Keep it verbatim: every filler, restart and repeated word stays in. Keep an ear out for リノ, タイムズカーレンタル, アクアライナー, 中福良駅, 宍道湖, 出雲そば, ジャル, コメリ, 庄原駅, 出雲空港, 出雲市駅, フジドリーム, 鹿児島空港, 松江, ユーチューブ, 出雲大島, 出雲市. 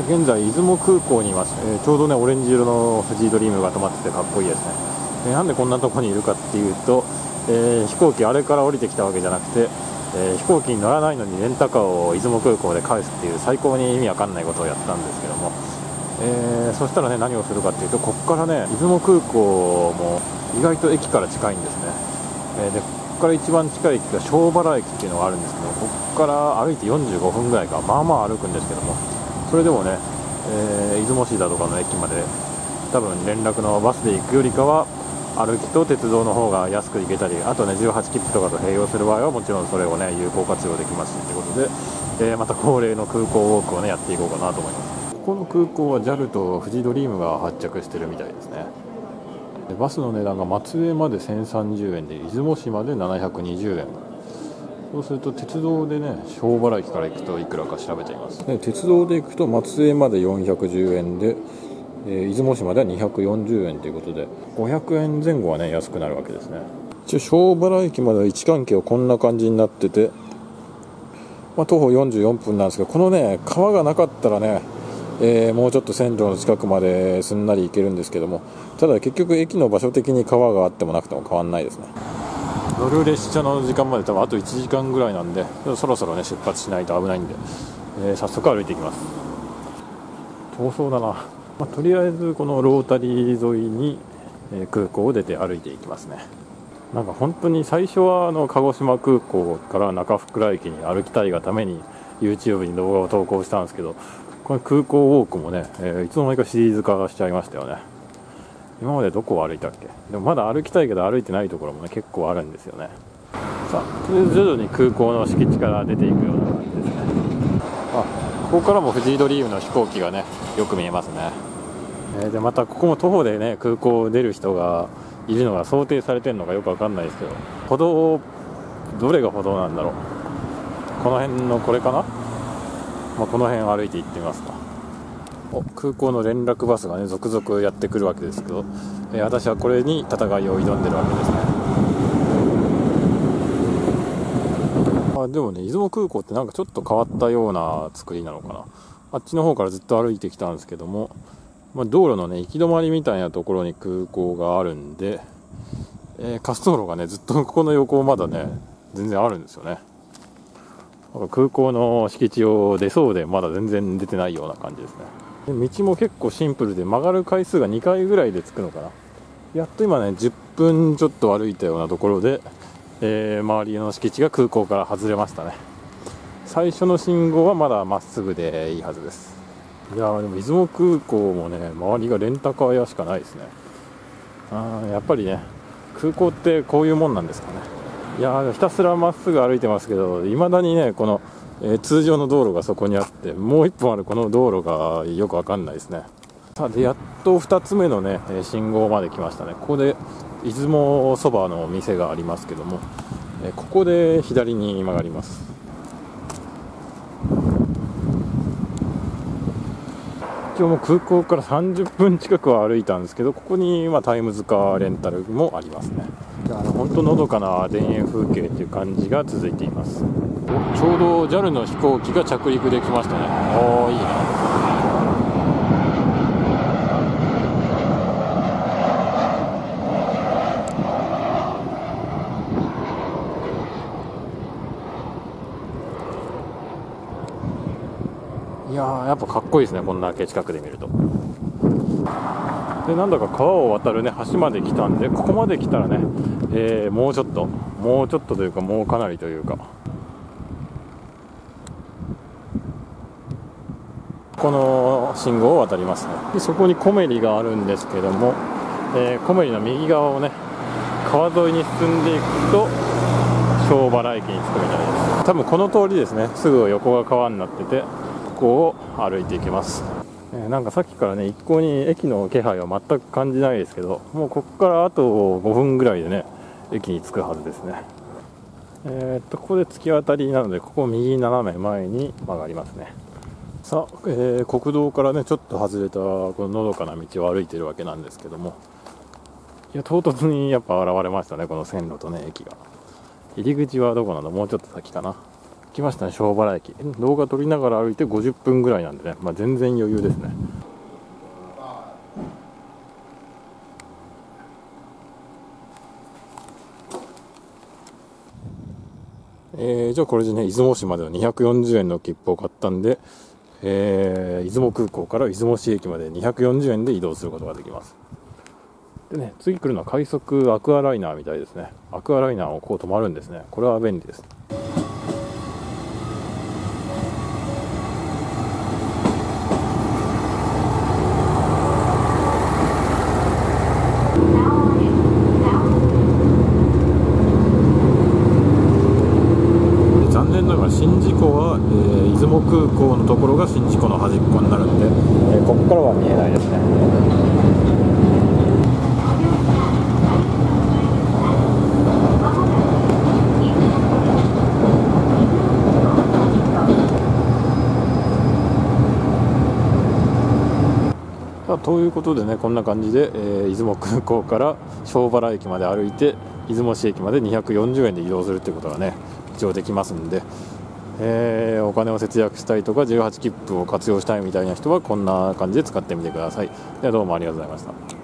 現在、出雲空港にいます、えー、ちょうどねオレンジ色のフジドリームが止まっててかっこいいですね、えー、なんでこんなとこにいるかっていうと、えー、飛行機、あれから降りてきたわけじゃなくて、えー、飛行機に乗らないのにレンタカーを出雲空港で返すっていう最高に意味わかんないことをやったんですけども、えー、そしたらね何をするかっていうと、ここからね出雲空港も意外と駅から近いんですね。えー、でここから一番近い駅が庄原駅っていうのがあるんですけど、ここから歩いてよんじゅうごふんぐらいか、まあまあ歩くんですけども、それでもね、えー、出雲市だとかの駅まで多分連絡のバスで行くよりかは歩きと鉄道の方が安く行けたり、あとねじゅうはちきっぷとかと併用する場合はもちろんそれをね有効活用できますってことで、えー、また恒例の空港ウォークをねやっていこうかなと思います。ここの空港は ジャル とフジドリームが発着してるみたいですね。バスの値段が松江までせんさんじゅうえんで、出雲市までななひゃくにじゅうえん。そうすると鉄道でね庄原駅から行くといくらか調べています。鉄道で行くと松江までよんひゃくじゅうえんで、えー、出雲市まではにひゃくよんじゅうえんということでごひゃくえんぜん後はね安くなるわけですね。一応庄原駅までは位置関係はこんな感じになってて、まあ、徒歩よんじゅうよんぷんなんですけど、このね川がなかったらねえー、もうちょっと線路の近くまですんなり行けるんですけども、ただ結局駅の場所的に川があってもなくても変わんないですね。乗る列車の時間まで多分あといちじかんぐらいなんで、そろそろね出発しないと危ないんで、えー、早速歩いていきます。遠そうだな、まあ、とりあえずこのロータリー沿いに空港を出て歩いていきますね。なんか本当に最初はあの鹿児島空港から中福良駅に歩きたいがために ユーチューブ に動画を投稿したんですけど、これ空港ウォークもね、えー、いつの間にかシリーズ化しちゃいましたよね。今までどこを歩いたっけ。でもまだ歩きたいけど歩いてないところもね結構あるんですよね。さあ、とりあえず徐々に空港の敷地から出ていくような感じですね。あ、ここからもフジドリームの飛行機がねよく見えますね、えー、でまたここも徒歩でね空港を出る人がいるのが想定されてるのかよくわかんないですけど、歩道どれが歩道なんだろう。この辺のこれかな。まあこの辺歩いて行ってみますか。お、空港の連絡バスがね続々やってくるわけですけど、えー、私はこれに戦いを挑んでるわけですね。あ、でもね出雲空港ってなんかちょっと変わったような作りなのかな。あっちの方からずっと歩いてきたんですけども、まあ、道路のね行き止まりみたいなところに空港があるんで、えー、滑走路がねずっとここの横まだね全然あるんですよね。空港の敷地を出そうでまだ全然出てないような感じですね。道も結構シンプルで曲がる回数がにかいぐらいでつくのかな。やっと今ねじゅっぷんちょっと歩いたようなところで、えー、周りの敷地が空港から外れましたね。最初の信号はまだまっすぐでいいはずです。いやーでも出雲空港もね周りがレンタカー屋しかないですね。あ、やっぱりね空港ってこういうもんなんですかね。いやーひたすらまっすぐ歩いてますけど、いまだにねこの、えー、通常の道路がそこにあって、もう一本あるこの道路がよくわかんないですね。さあ、でやっとふたつめのね信号まで来ましたね。ここで出雲そばの店がありますけども、えー、ここで左に曲がります。今日も空港からさんじゅっぷん近くは歩いたんですけど、ここに、まあ、タイムズカーレンタルもありますね。本当のどかな田園風景という感じが続いています。ちょうど ジャル の飛行機が着陸できましたね。おー、いいね。いやーやっぱかっこいいですね、こんだけ近くで見ると。でなんだか川を渡る、ね、橋まで来たんで、ここまで来たらね、えー、もうちょっともうちょっとというかもうかなりというか、この信号を渡りますね。でそこにコメリがあるんですけども、えー、コメリの右側をね川沿いに進んでいくと庄原駅に着くみたいです。多分この通りですね、すぐ横が川になってて、ここを歩いていきます。なんかさっきからね一向に駅の気配は全く感じないですけど、もうここからあとごふんぐらいでね駅に着くはずですね。えー、っとここで突き当たりなので、ここを右斜め前に曲がりますね。さあ、えー、国道からねちょっと外れたこののどかな道を歩いてるわけなんですけども、いや唐突にやっぱ現れましたね、この線路とね駅が。入り口はどこなの、もうちょっと先かな。来ましたね、庄原駅。動画撮りながら歩いてごじゅっぷんぐらいなんでね、まあ、全然余裕ですね。えー、じゃあこれでね、出雲大島までのにひゃくよんじゅうえんの切符を買ったんで、えー、出雲空港から出雲市駅までにひゃくよんじゅうえんで移動することができます。でね、次来るのは快速アクアライナーみたいですね。アクアライナーをこう止まるんですね。これは便利です。空港のところが宍道湖の端っこになるんで、えー、ここからは見えないですね。ということでね、こんな感じで、えー、出雲空港から庄原駅まで歩いて出雲市駅までにひゃくよんじゅうえんで移動するっていうことがね、一応できますんで。えー、お金を節約したいとかじゅうはち切符を活用したいみたいな人はこんな感じで使ってみてください。ではどうもありがとうございました。